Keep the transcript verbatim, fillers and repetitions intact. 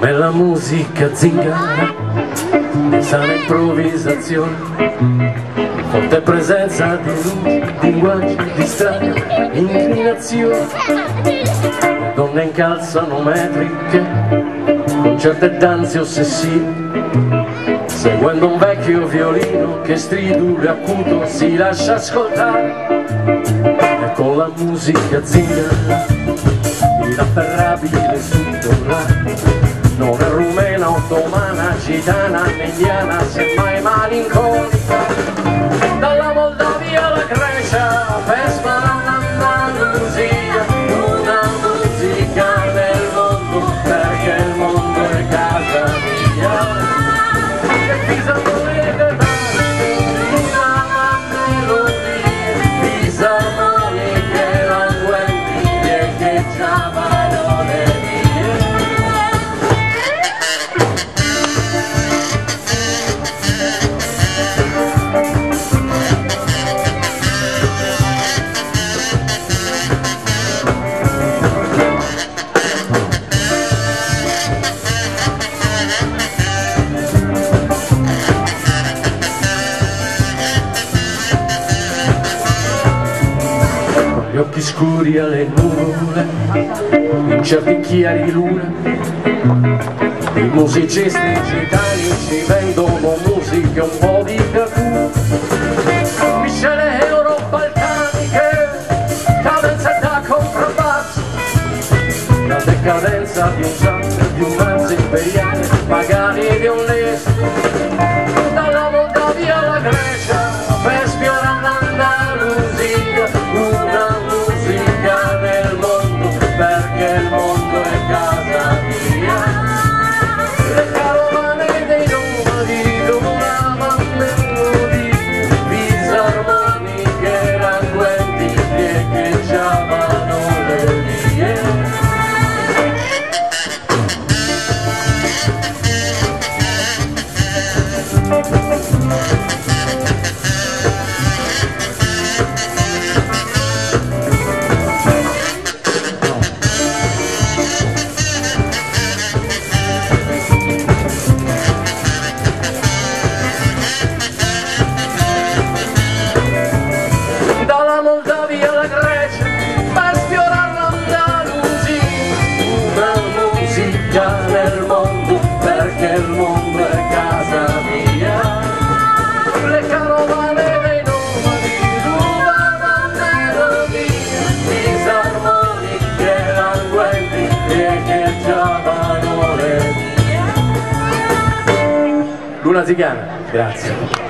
Bella musica zingara, di sana improvvisazione, forte presenza di luce, linguaggio di strada, inclinazione. Le donne incalzano metriche, con certe danze ossessive, seguendo un vecchio violino che stridule acuto si lascia ascoltare. E con la musica zingara, inafferrabile sudorare, non è rumena, ottomana, gitana, mediana, semmai malinconica. Dalla Moldavia alla Grecia, vespa all'Andalusia, una musica del mondo, perché il mondo è casa mia. E Pisa volete una melodia, Pisa mani che languenti e che già vadone. Gli occhi scuri alle nuvole, in certi chiari luna, i musicisti gitani ci vendono musiche un po' di cacù, miscele euro-balcaniche, cadenza da contrabbasso, la decadenza di un sasso, di un manzo imperiale, magari di un lesso, dalla Moldavia alla Grecia, per spiorare l'Andalusia, una musica del mondo, perché il mondo è casa mia. Le carovane dei nomadi, donavano melodie, fisarmoniche languenti e che chiamavano le vie. Dalla Moldavia alla Grecia, per sfiorare l'Andalusia, una musica nel mondo, perché il mondo è casa mia. Le carovane dei nomadi, una melodia, fisarmoniche languenti e che chiamano le mie. Luna Tzigana, grazie.